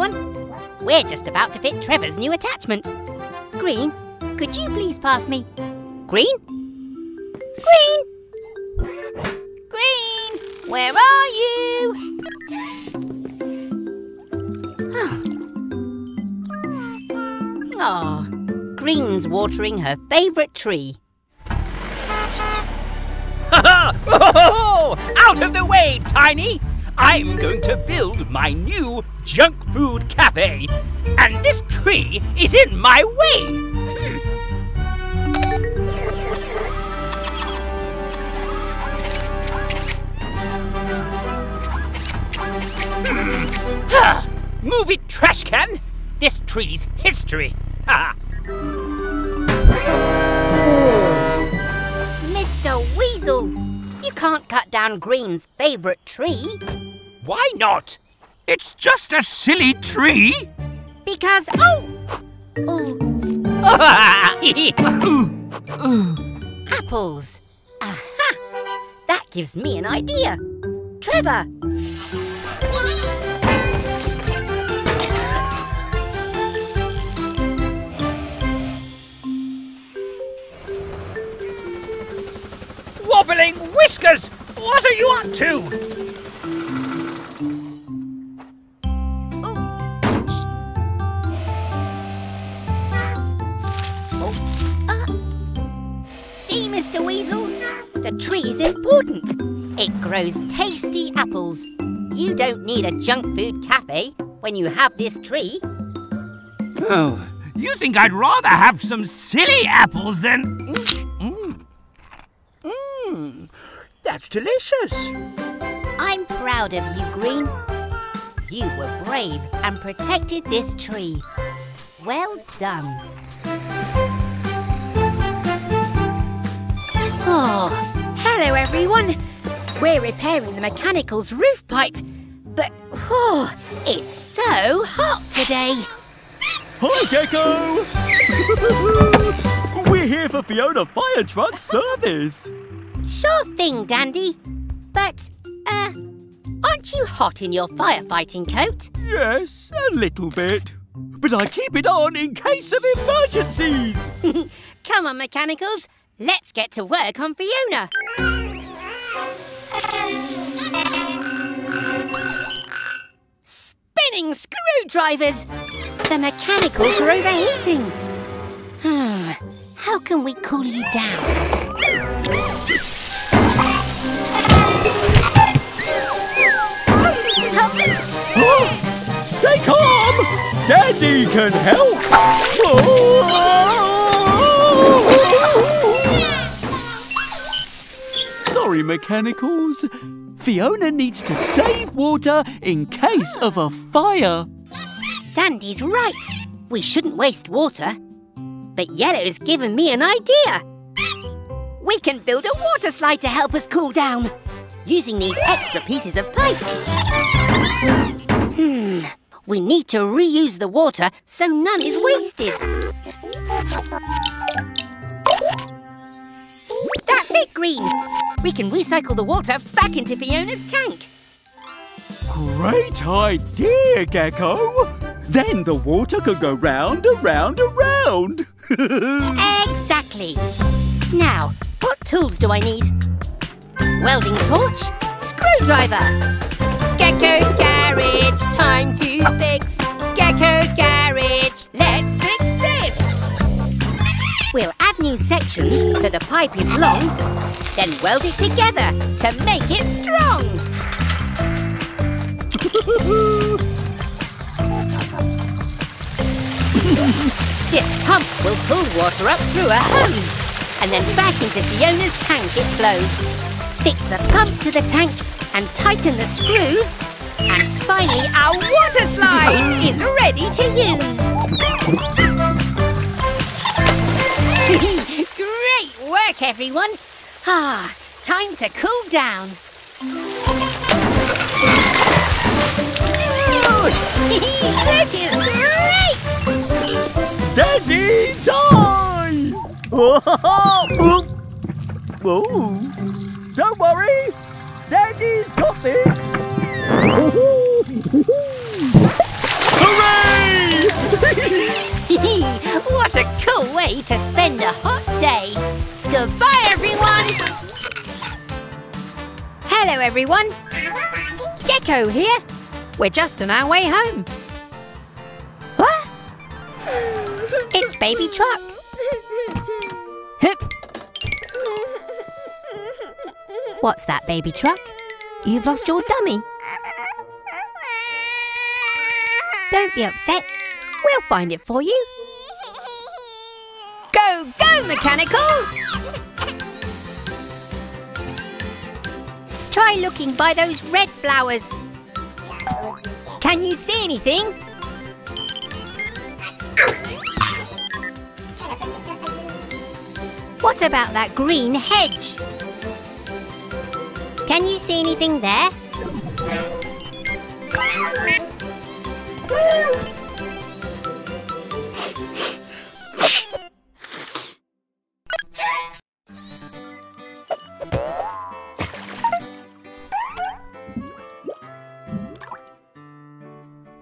one. We're just about to fit Trevor's new attachment. Green, could you please pass me? Green? Green? Green, where are you? Ah, oh, Green's watering her favourite tree. Ha ha! Out of the way, Tiny! I'm going to build my new junk food cafe, and this tree is in my way! Ah, move it, trash can! This tree's history! Ha ha! Mr. Weasel, you can't cut down Green's favourite tree. Why not? It's just a silly tree. Because, oh! Oh. Apples. Aha! That gives me an idea. Trevor! Wobbling whiskers! What are you up to? Mr. Weasel, the tree is important. It grows tasty apples. You don't need a junk food cafe when you have this tree. Oh, you think I'd rather have some silly apples than... That's delicious. I'm proud of you, Green. You were brave and protected this tree. Well done. Oh, hello everyone. We're repairing the mechanical's roof pipe, but oh, it's so hot today. Hi, Gecko. We're here for Fiona Fire Truck service. Sure thing, Dandy. But, aren't you hot in your firefighting coat? Yes, a little bit. But I keep it on in case of emergencies. Come on, mechanicals. Let's get to work on Fiona. Spinning screwdrivers! The mechanicals are overheating. How can we cool you down? Stay calm! Daddy can help! Oh! Sorry, mechanicals. Fiona needs to save water in case of a fire. Dandy's right. We shouldn't waste water. But Yellow's given me an idea. We can build a water slide to help us cool down, using these extra pieces of pipe. We need to reuse the water so none is wasted. That's it, Green. We can recycle the water back into Fiona's tank. Great idea, Gecko. Then the water could go round and round and round. Exactly. Now, what tools do I need? Welding torch, screwdriver. Gecko's Garage, time to fix. Gecko's Garage, let's fix this. We'll add new sections so the pipe is long, then weld it together to make it strong. This pump will pull water up through a hose and then back into Fiona's tank it flows. Fix the pump to the tank and tighten the screws, and finally our water slide is ready to use. Great work, everyone! Ah, time to cool down. This is great! Daddy, time! Don't worry, Daddy's got this. ready to spend a hot day. Goodbye, everyone! Hello, everyone. Gecko here. We're just on our way home. What? It's Baby Truck. Hup. What's that, Baby Truck? You've lost your dummy. Don't be upset. We'll find it for you. Go, go, Mechanicals! Try looking by those red flowers. Can you see anything? What about that green hedge? Can you see anything there?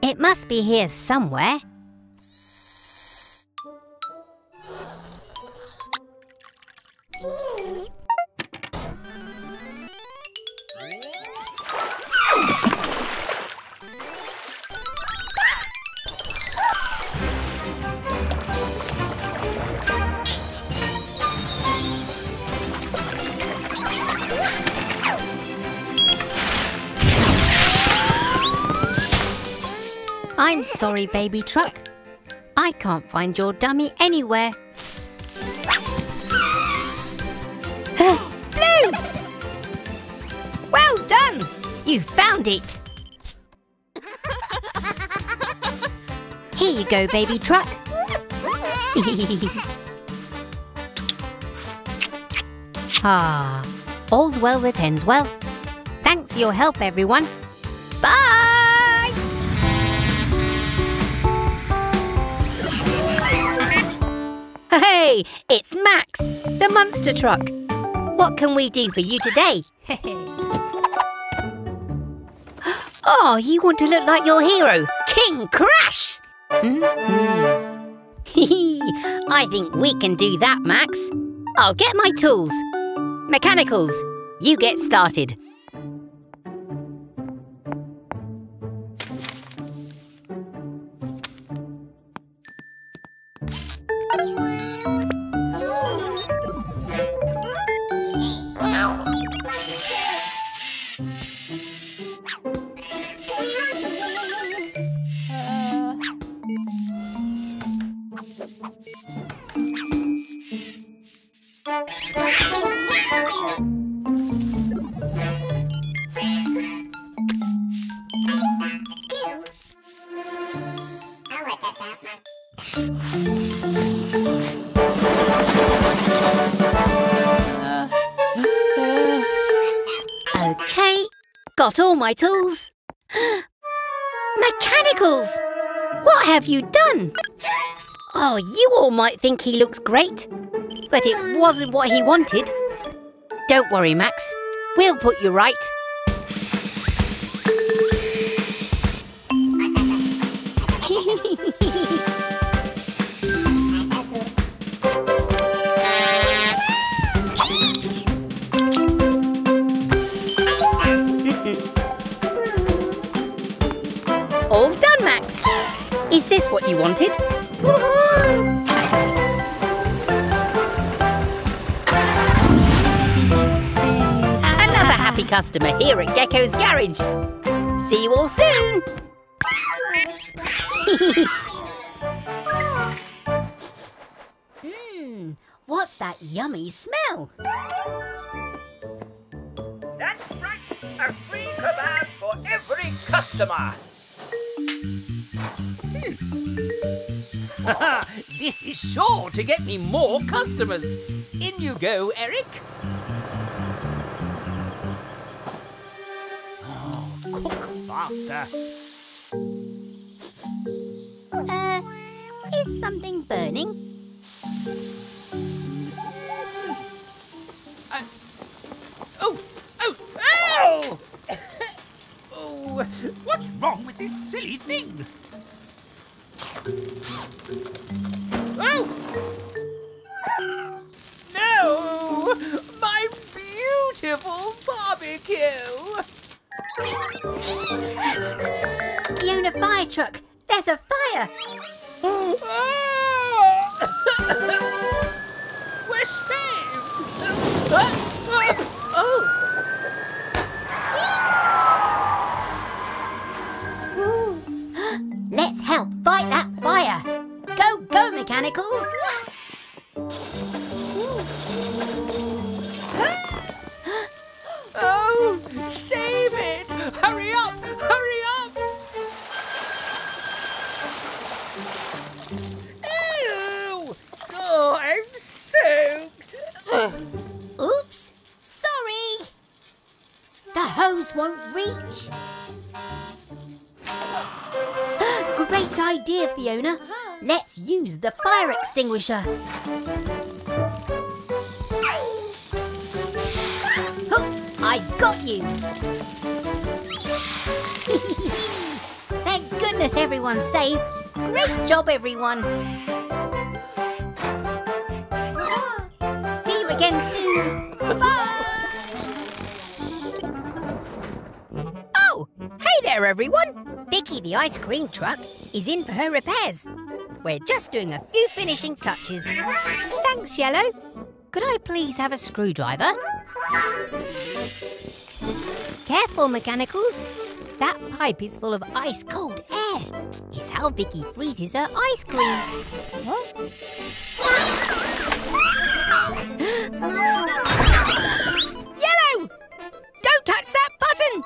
It must be here somewhere. I'm sorry, Baby Truck. I can't find your dummy anywhere. Blue! Well done! You found it! Here you go, Baby Truck. Ah, all's well that ends well. Thanks for your help, everyone. Bye! Hey, it's Max, the Monster Truck. What can we do for you today? Oh, you want to look like your hero, King Crash! I think we can do that, Max. I'll get my tools. Mechanicals, you get started. Okay, got all my tools. Mechanicals! What have you done? Oh, you all might think he looks great, but it wasn't what he wanted. Don't worry, Max. We'll put you right. All done, Max. Is this what you wanted? Another happy customer here at Gecko's Garage. See you all soon. What's that yummy smell? That's right, a free kebab for every customer. This is sure to get me more customers. In you go, Eric. Oh, cook faster. Is something burning? Oh! Oh, what's wrong with this silly thing? Oh! wonderful barbecue! Fiona fire truck, there's a fire! We're saved! Oh. Let's help fight that fire! Go, go, mechanicals! Oh, save it! Hurry up! Hurry up! Ew! Oh, I'm soaked! Oops! Sorry! The hose won't reach! Great idea, Fiona! Let's use the fire extinguisher! I got you! Thank goodness everyone's safe. Great job, everyone. See you again soon. Bye! Oh, hey there, everyone. Vicky, the ice cream truck, is in for her repairs. We're just doing a few finishing touches. Thanks, Yellow. Could I please have a screwdriver? Careful, mechanicals. That pipe is full of ice-cold air. It's how Vicky freezes her ice cream. Yellow! Don't touch that button!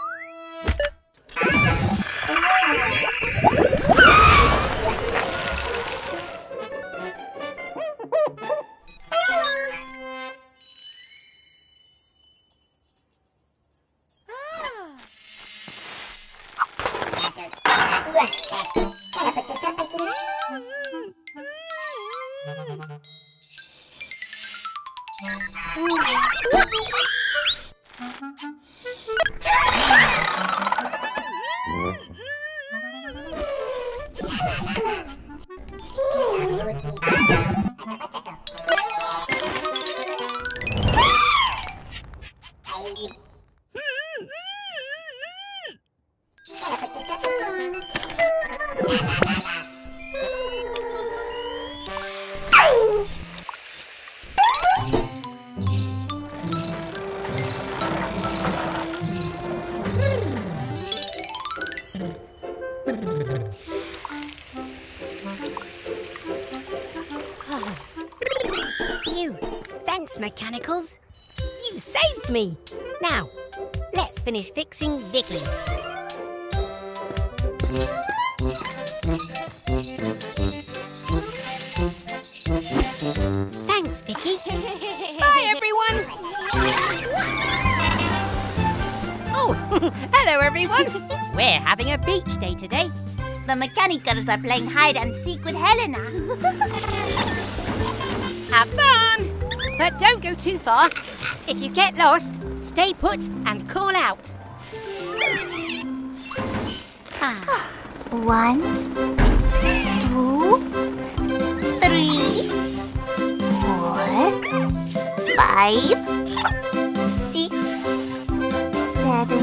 Mechanicals, you saved me. Now, let's finish fixing Vicky. Thanks, Vicky. Bye, everyone. Oh, hello, everyone. We're having a beach day today. The mechanicals are playing hide and seek with Helena. Have fun. But don't go too far. If you get lost, stay put and call out. 1, 2, 3, 4, 5, 6, 7,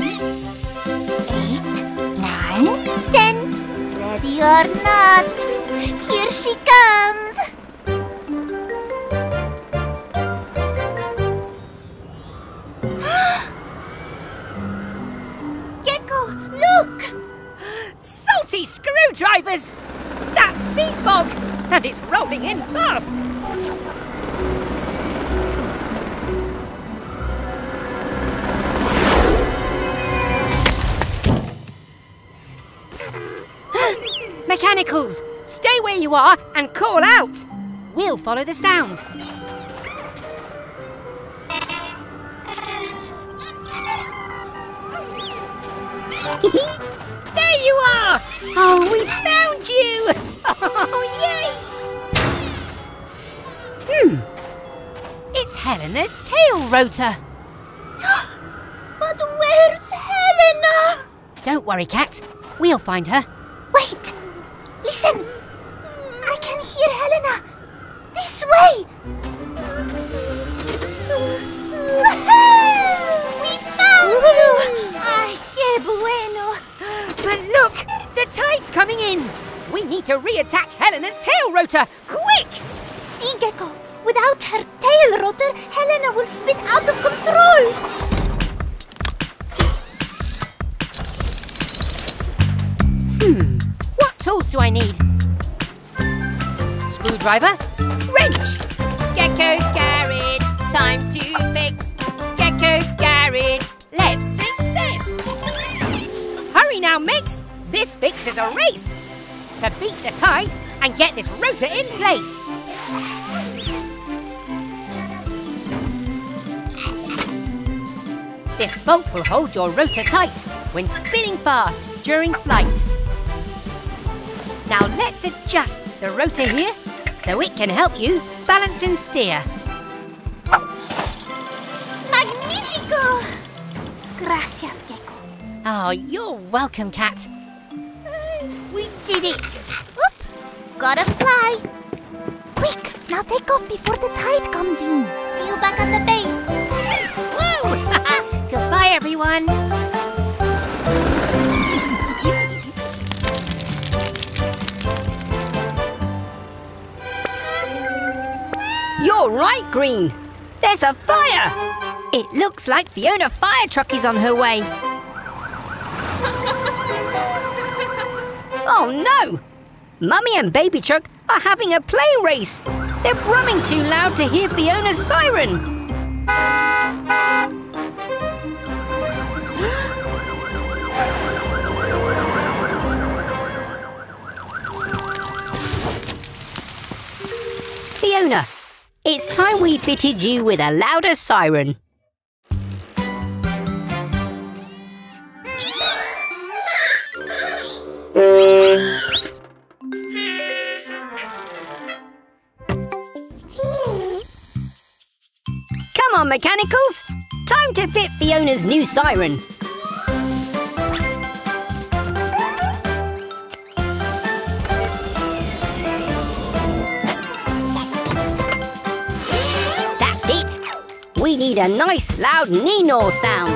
8, 9, 10. Ready or not, here she comes. Drivers! That's sea fog! And it's rolling in fast! Mechanicals! Stay where you are and call out! We'll follow the sound. There you are! Oh, we found you! Oh, yay! It's Helena's tail rotor. But where's Helena? Don't worry, Cat. We'll find her. Wait! Listen! I can hear Helena. This way! coming in. We need to reattach Helena's tail rotor, quick! See, Gecko, without her tail rotor, Helena will spin out of control. What tools do I need? Screwdriver, wrench. Gecko's Garage, time to fix. Gecko's Garage, let's fix this. Hurry now, Mix. This fix is a race. To beat the tide and get this rotor in place. This bolt will hold your rotor tight when spinning fast during flight. Now let's adjust the rotor here so it can help you balance and steer. Magnifico! Gracias, Gecko. Oh, you're welcome, Cat. We did it! Whoop! Gotta fly! Quick! Now take off before the tide comes in! See you back at the base! Woo! Goodbye, everyone! You're right, Green! There's a fire! It looks like Fiona Fire Truck is on her way! Oh no! Mummy and Baby Truck are having a play race. They're brumming too loud to hear Fiona's siren. Fiona, it's time we fitted you with a louder siren. Come on, Mechanicals! Time to fit Fiona's new siren. That's it! We need a nice loud nee-naw sound.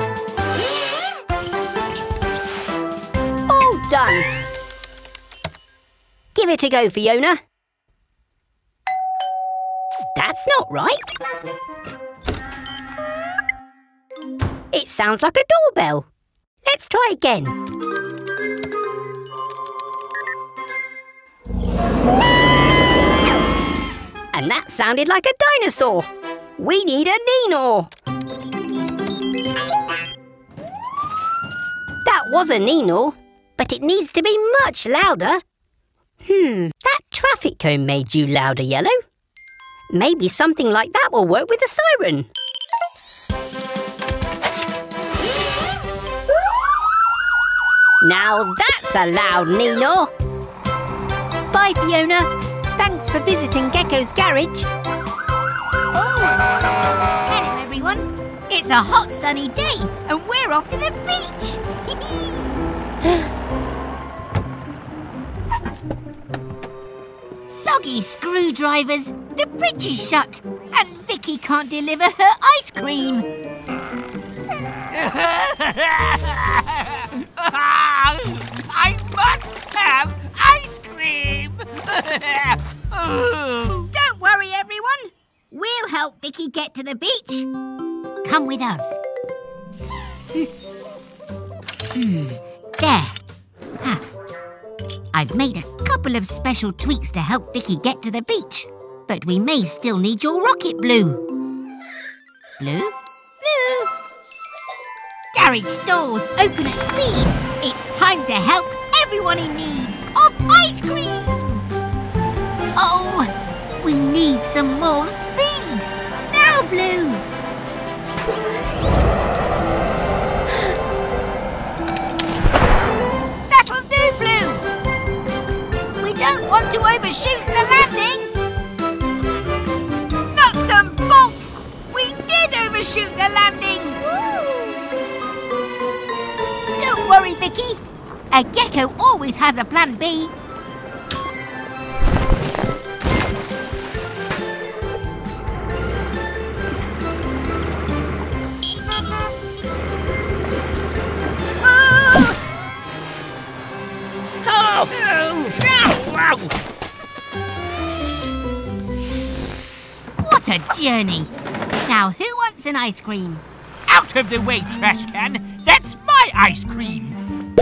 All done! Give it a go, Fiona. That's not right. It sounds like a doorbell. Let's try again. And that sounded like a dinosaur. We need a nee-naw. That was a nee-naw, but it needs to be much louder. That traffic cone made you louder, Yellow. Maybe something like that will work with the siren. Now that's a loud nee-naw. Bye, Fiona. Thanks for visiting Gecko's Garage. Hello, everyone. It's a hot, sunny day and we're off to the beach. Soggy screwdrivers, the bridge is shut, and Vicky can't deliver her ice cream. I must have ice cream! Don't worry, everyone. We'll help Vicky get to the beach. Come with us. There. I've made a couple of special tweaks to help Vicky get to the beach, but we may still need your rocket blue. Blue? Blue! Garage doors open at speed. It's time to help everyone in need of ice cream. Oh, we need some more speed. Now, Blue! That'll do, Blue! Don't want to overshoot the landing! Not some bolts! We did overshoot the landing! Woo. Don't worry, Vicky. A gecko always has a plan B. Oh! Oh! a journey. Now, who wants an ice cream? Out of the way, trash can. That's my ice cream.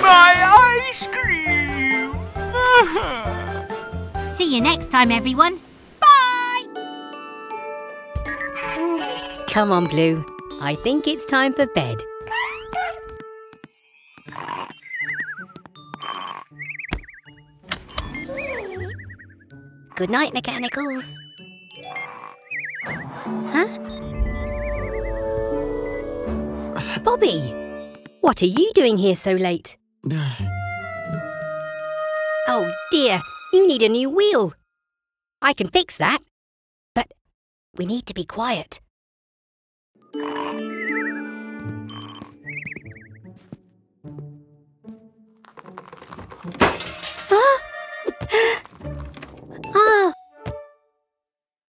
My ice cream. See you next time, everyone. Bye. Come on, Blue. I think it's time for bed. Good night, mechanicals. Huh? Bobby, what are you doing here so late? Oh dear, you need a new wheel. I can fix that, but we need to be quiet. Huh? Ah!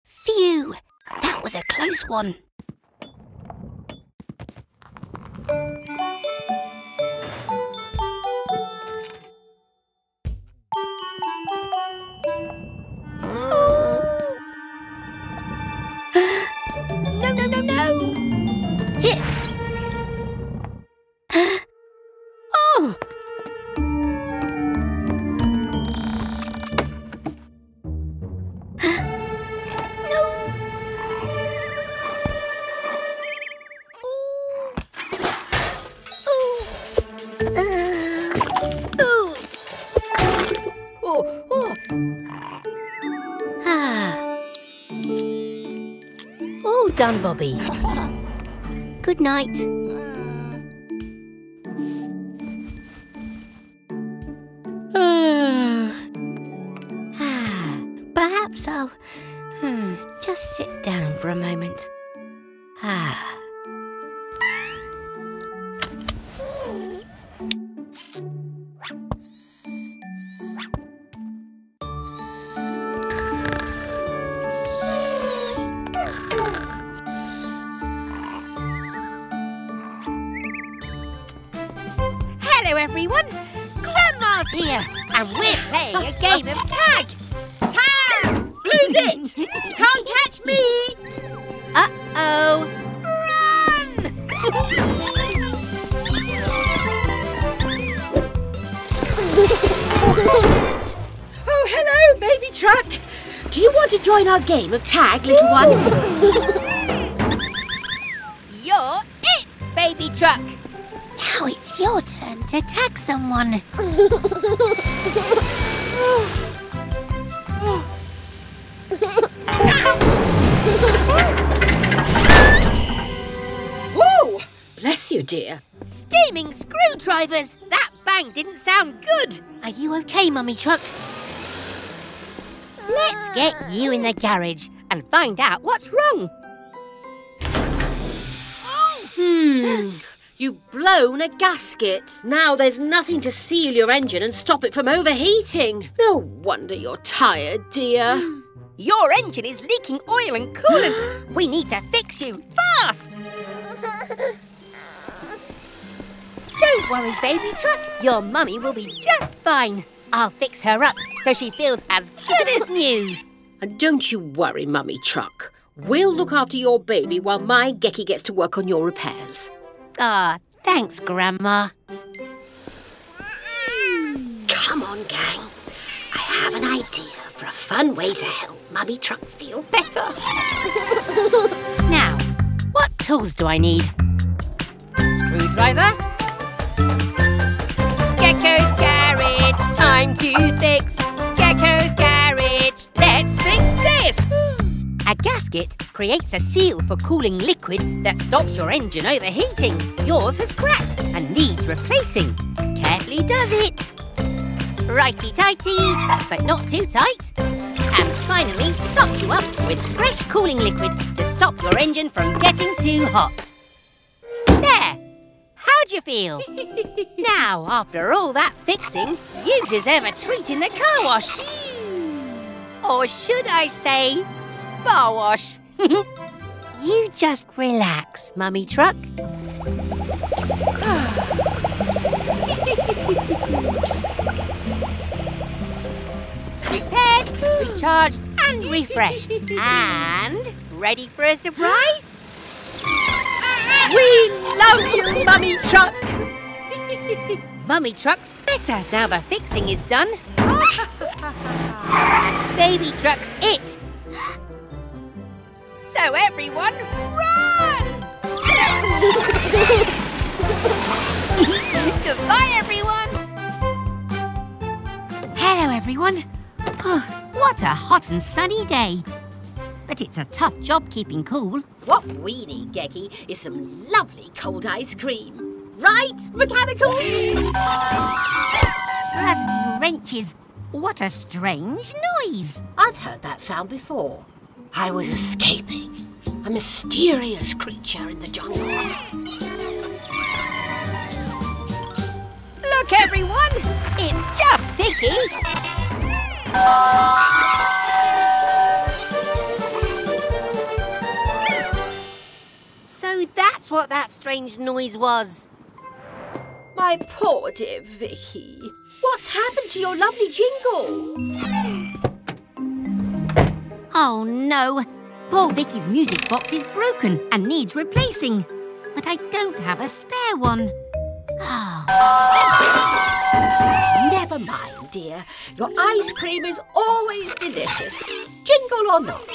Phew! That was a close one. Oh. No, no, no, no! Hit! Oh! Done, Bobby. Good night. Perhaps I'll just sit down for a moment. And we're playing a game of tag! Tag! Lose it! Can't catch me! Uh-oh! Run! Oh, hello, baby truck! Do you want to join our game of tag, little one? You're it, baby truck! Now it's your turn to tag someone. Whoa! Bless you, dear. Steaming screwdrivers! That bang didn't sound good. Are you okay, Mummy Truck? Let's get you in the garage and find out what's wrong. Oh! You've blown a gasket. Now there's nothing to seal your engine and stop it from overheating. No wonder you're tired, dear. Your engine is leaking oil and coolant. We need to fix you fast. Don't worry, baby truck. Your mummy will be just fine. I'll fix her up so she feels as good as new. And don't you worry, Mummy Truck. We'll look after your baby while my Gecky gets to work on your repairs. Ah, oh, thanks, Grandma. Come on, gang. I have an idea for a fun way to help Mummy Truck feel better. Now, what tools do I need? Screwdriver. Gecko's Garage, time to fix. Gecko's Garage, let's fix this. A gasket creates a seal for cooling liquid that stops your engine overheating. Yours has cracked and needs replacing. Carefully does it. Righty-tighty, but not too tight. And finally, top you up with fresh cooling liquid to stop your engine from getting too hot. There! How'd you feel? Now, after all that fixing, you deserve a treat in the car wash. Or should I say... car wash. You just relax, Mummy Truck. recharged and refreshed and ready for a surprise. We love you, Mummy Truck! Mummy Truck's better now the fixing is done. And Baby Truck's it. So everyone, run! Goodbye, everyone! Hello, everyone. Oh, what a hot and sunny day. But it's a tough job keeping cool. What we need, Gecko, is some lovely cold ice cream. Right, Mechanicals? Rusty wrenches. What a strange noise. I've heard that sound before. I was escaping. A mysterious creature in the jungle. Look, everyone! It's just Vicky! So that's what that strange noise was. My poor dear Vicky. What's happened to your lovely jingle? Oh, no. Poor Vicky's music box is broken and needs replacing. But I don't have a spare one. Oh. Never mind, dear. Your ice cream is always delicious, jingle or not.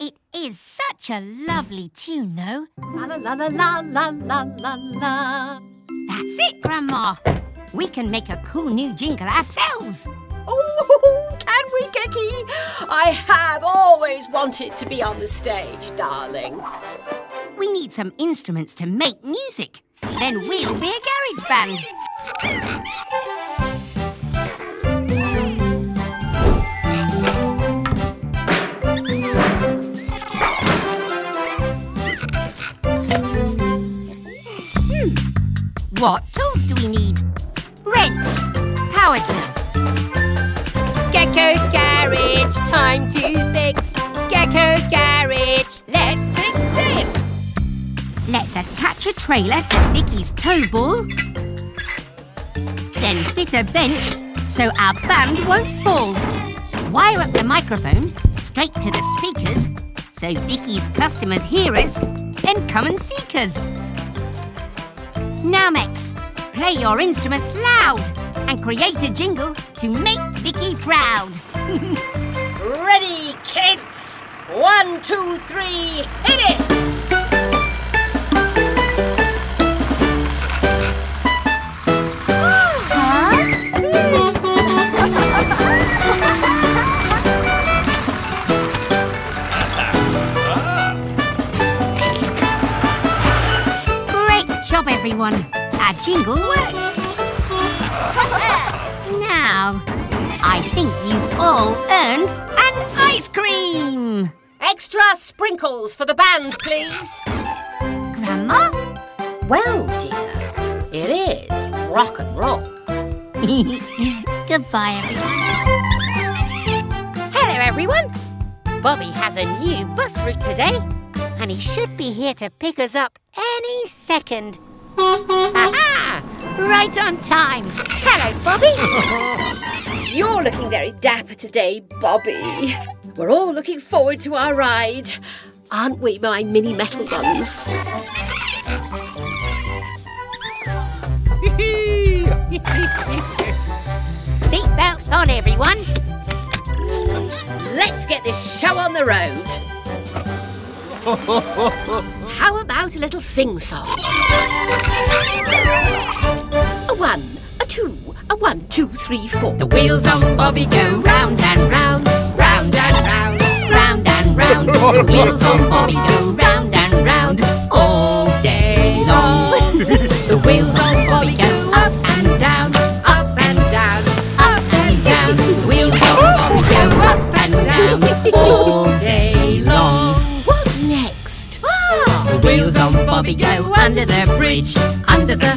It is such a lovely tune, though. La la la la la la la la. That's it, Grandma. We can make a cool new jingle ourselves. Oh, can we, Gecko? I have always wanted to be on the stage, darling. We need some instruments to make music. Then we'll be a garage band. What tools do we need? Wrench, power drill. Gecko's Garage, time to fix. Gecko's Garage, let's fix this. Let's attach a trailer to Vicky's tow ball. Then fit a bench so our band won't fall. Wire up the microphone straight to the speakers so Vicky's customers hear us, then come and seek us. Now, Max, play your instruments loud and create a jingle to make Vicky proud. Ready, kids? 1, 2, 3, hit it! Great job, everyone. Our jingle worked. Now, I think you've all earned an ice cream! Extra sprinkles for the band, please. Grandma? Well, dear, it is rock and roll. Goodbye, everyone. Hello, everyone. Bobby has a new bus route today, and he should be here to pick us up any second. Aha! Right on time. Hello, Bobby. You're looking very dapper today, Bobby. We're all looking forward to our ride. Aren't we, my mini metal ones? Seatbelts on, everyone. Let's get this show on the road. How about a little sing-song? A one, a two, a 1, 2, 3, 4. The wheels of Bobby go round and round, round and round, round and round. The wheels of Bobby go round and round all day long. The wheels of Bobby go up and down, up and down, up and down. The wheels of Bobby go up and down all day long. What next? The wheels of Bobby go under the bridge, under the...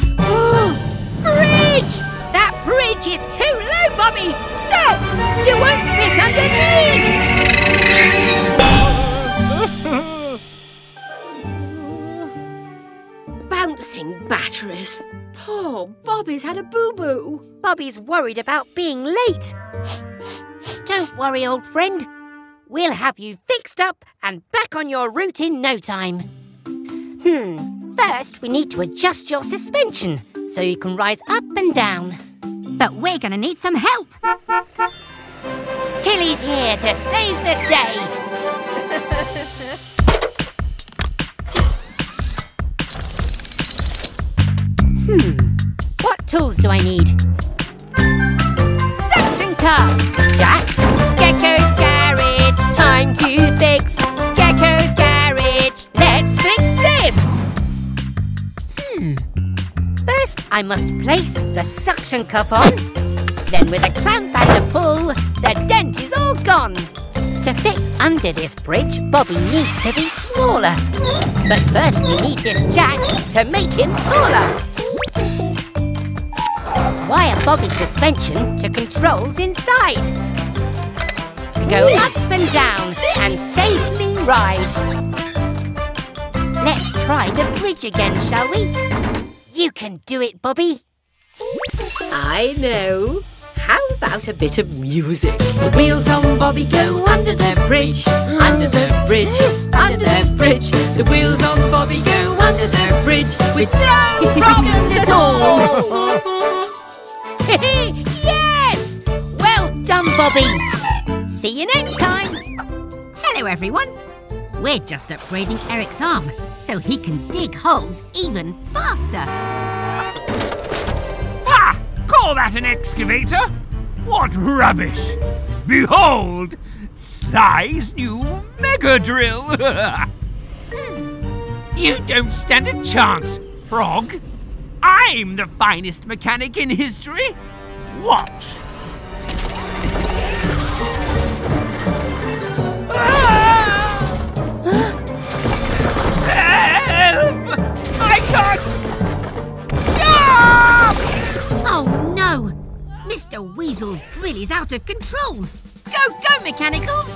Bridge! That bridge is too low, Bobby! Stop! You won't fit underneath! Bouncing batteries. Poor Bobby's had a boo-boo. Bobby's worried about being late. Don't worry, old friend. We'll have you fixed up and back on your route in no time. First we need to adjust your suspension so you can rise up and down. But we're going to need some help. Tilly's here to save the day. What tools do I need? Section car! Jack! Gecko's Garage, time to fix. Gecko's Garage, let's fix this! First, I must place the suction cup on. Then with a clamp and a pull, the dent is all gone. To fit under this bridge, Bobby needs to be smaller. But first we need this jack to make him taller. Wire Bobby's suspension to controls inside to go up and down and safely ride. Let's try the bridge again, shall we? You can do it, Bobby. I know. How about a bit of music? The wheels on Bobby go under the bridge, under the bridge, under the bridge. The wheels on Bobby go under the bridge with no problems at all. Yes! Well done, Bobby. See you next time. Hello, everyone. We're just upgrading Eric's arm so he can dig holes even faster. Ah! Call that an excavator? What rubbish! Behold, Sly's new mega drill. You don't stand a chance, Frog. I'm the finest mechanic in history. Watch. Help! I can't. Stop! Oh no! Mr. Weasel's drill is out of control. Go, go, Mechanicals!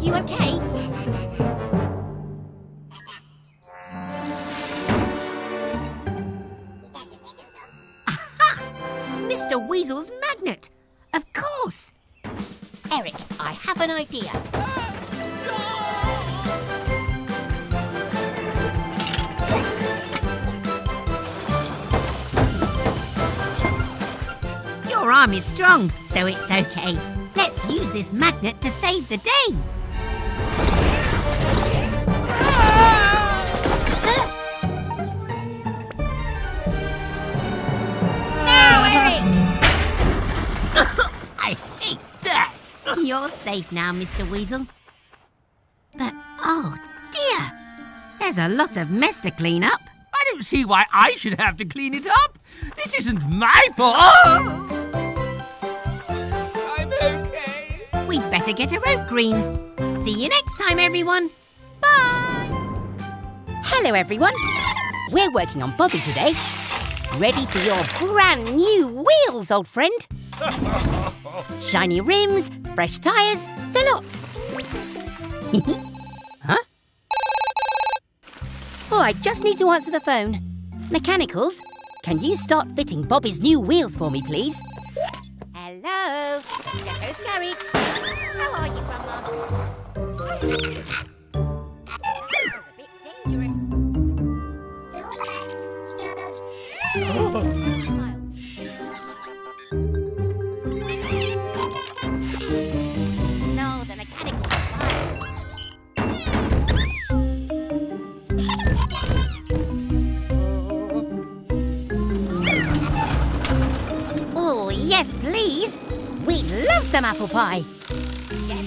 You okay? Aha! Mr. Weasel's magnet! Of course! Eric, I have an idea. Your arm is strong, so it's okay. Let's use this magnet to save the day. I hate that! You're safe now, Mr. Weasel. But, oh dear! There's a lot of mess to clean up. I don't see why I should have to clean it up. This isn't my fault. Oh! I'm okay. We'd better get a rope, Green. See you next time, everyone. Bye! Hello, everyone. We're working on Bobby today. Ready for your brand new wheels, old friend. Shiny rims, fresh tyres, the lot. Huh? Oh, I just need to answer the phone. Mechanicals, can you start fitting Bobby's new wheels for me, please? Hello. Gecko's Garage. How are you, Grandma? That was a bit dangerous. No, the mechanic is fine. Oh, yes, please. We'd love some apple pie. Yes,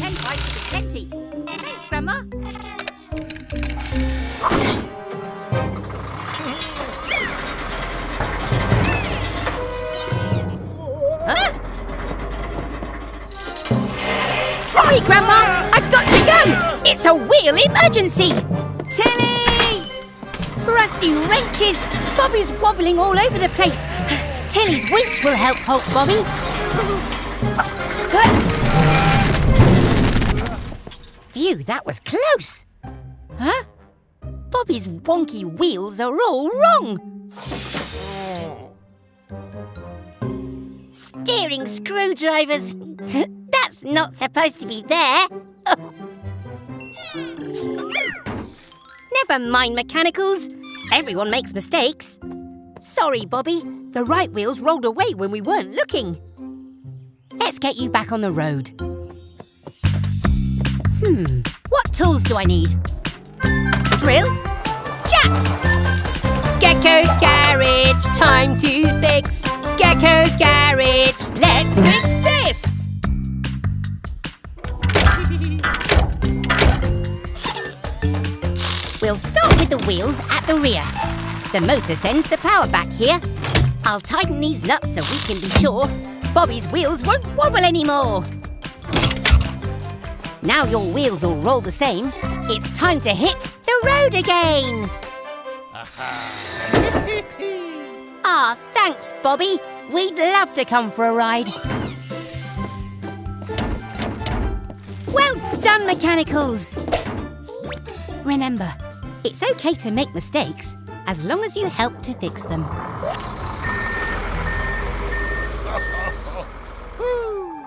10 bites is plenty. Thanks, Grandma. Huh? Sorry, Grandma! I've got to go! It's a wheel emergency! Tilly! Rusty wrenches! Bobby's wobbling all over the place. Tilly's winch will help Bobby. Phew, that was close. Huh? Bobby's wonky wheels are all wrong. Steering screwdrivers. That's not supposed to be there. Never mind, mechanicals. Everyone makes mistakes. Sorry, Bobby. The right wheels rolled away when we weren't looking. Let's get you back on the road. What tools do I need? Drill, jack! Gecko's Garage, time to fix. Gecko's Garage, let's fix this! We'll start with the wheels at the rear. The motor sends the power back here. I'll tighten these nuts so we can be sure Bobby's wheels won't wobble anymore. Now your wheels all roll the same, it's time to hit the road again! Ah, thanks, Bobby. We'd love to come for a ride. Well done, mechanicals! Remember, it's okay to make mistakes as long as you help to fix them.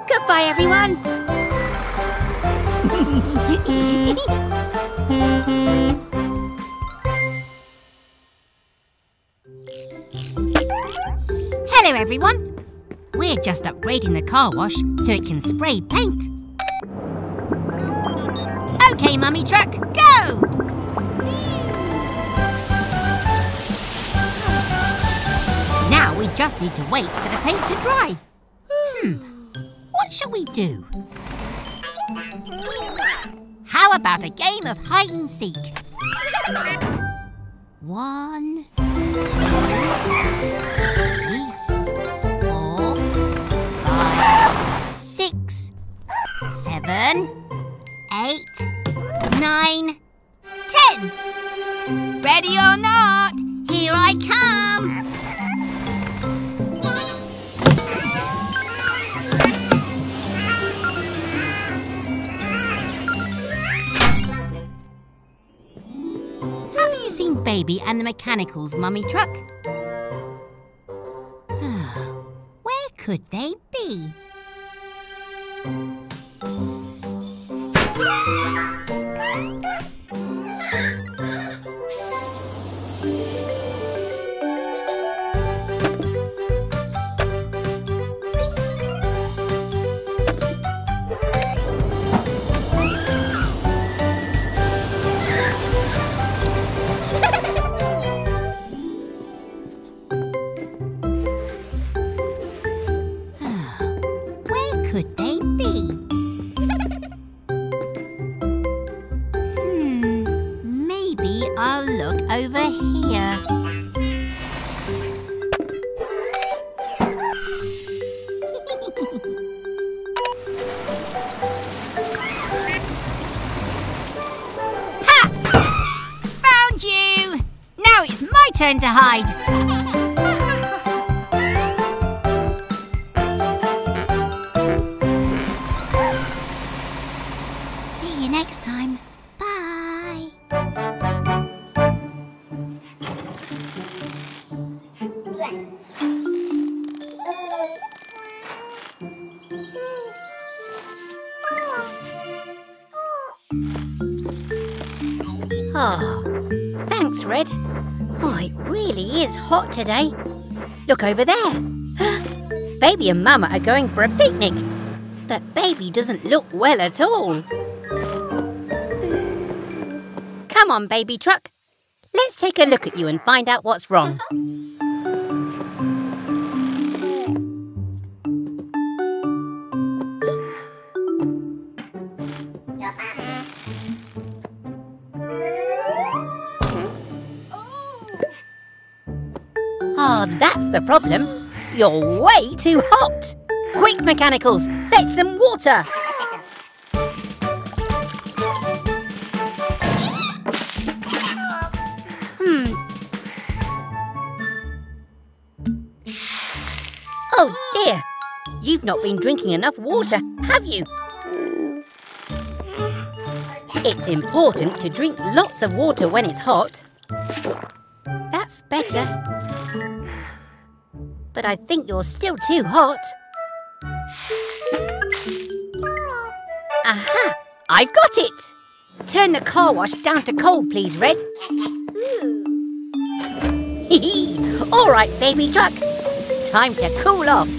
Goodbye, everyone! Hello, everyone. We're just upgrading the car wash so it can spray paint. Okay, Mummy Truck, go! Now we just need to wait for the paint to dry. What shall we do? How about a game of hide and seek? 1, 2, 3, 4, 5, 6, 7, 8, 9, 10. Ready or not, here I come. Baby and the mechanicals, Mummy Truck. Where could they be? Turn to hide. See you next time. Bye. Oh, thanks, Red. Oh, it really is hot today. Look over there. Baby and Mama are going for a picnic. But Baby doesn't look well at all. Come on, Baby Truck. Let's take a look at you and find out what's wrong. Oh, that's the problem. You're way too hot. Quick, mechanicals, fetch some water. Oh dear, you've not been drinking enough water, have you? It's important to drink lots of water when it's hot. That's better. But I think you're still too hot. Aha! I've got it! Turn the car wash down to cold, please, Red. All right, baby truck. Time to cool off.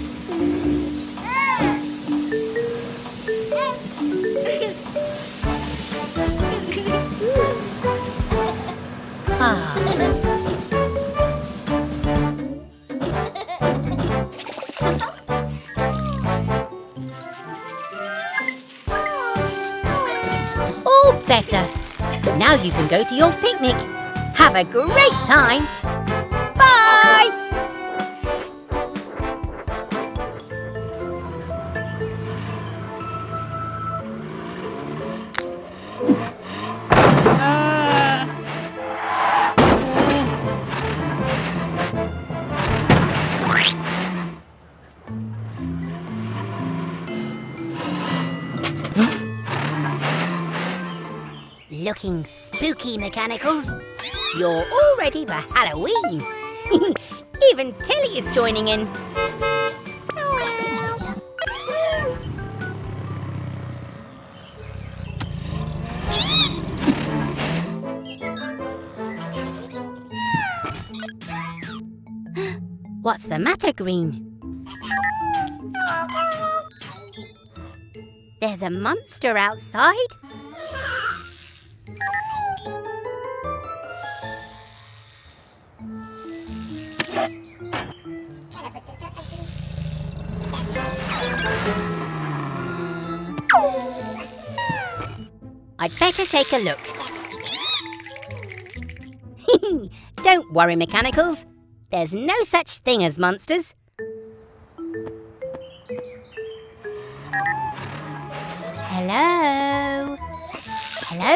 All better. Now you can go to your picnic. Have a great time. Looking spooky, Mechanicals. You're all ready for Halloween. Even Tilly is joining in. What's the matter, Green? There's a monster outside. I'd better take a look. Don't worry, Mechanicals. There's no such thing as monsters. Hello? Hello?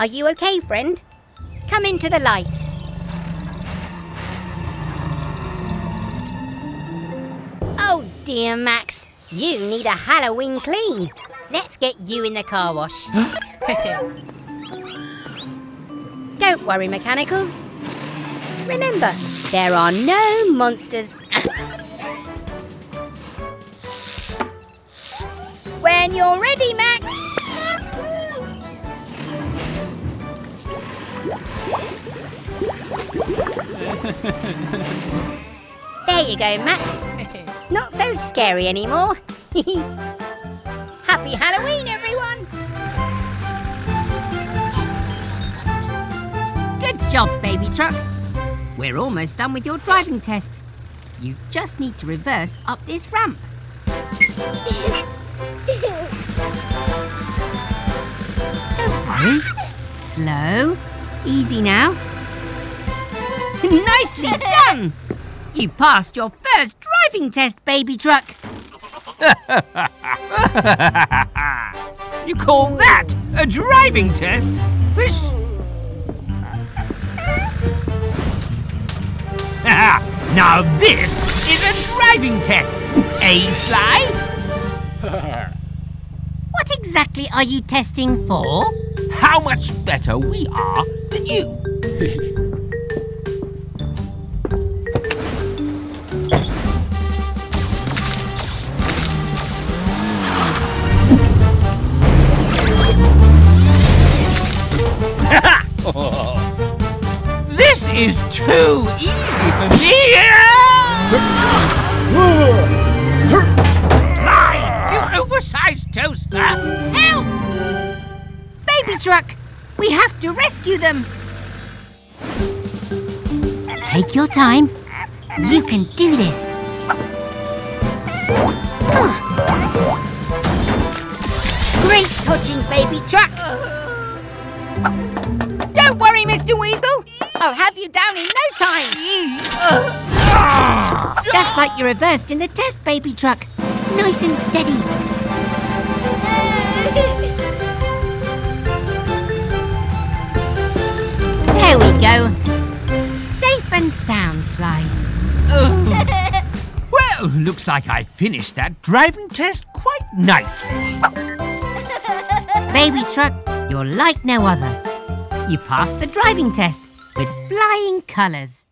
Are you okay, friend? Come into the light. Oh dear, Max. You need a Halloween clean. Let's get you in the car wash. Don't worry, Mechanicals. Remember, there are no monsters. When you're ready, Max. There you go, Max. Not so scary anymore. Happy Halloween, everyone. Good job, baby truck. We're almost done with your driving test. You just need to reverse up this ramp. Don't worry. Slow. Easy now. Nicely done! You passed your first driving test, baby truck. You call that a driving test? Now this is a driving test, eh, Sly? What exactly are you testing for? How much better we are than you. This is too easy for me! Sly, you oversized toaster! Help! Baby truck, we have to rescue them! Take your time. You can do this. Great dodging, baby truck! Don't worry, Mr. Weasel. I'll have you down in no time. Just like you reversed in the test, baby truck. Nice and steady. There we go. Safe and sound, Sly. Well, looks like I finished that driving test quite nicely. Baby truck, You're like no other. You passed the driving test with flying colours.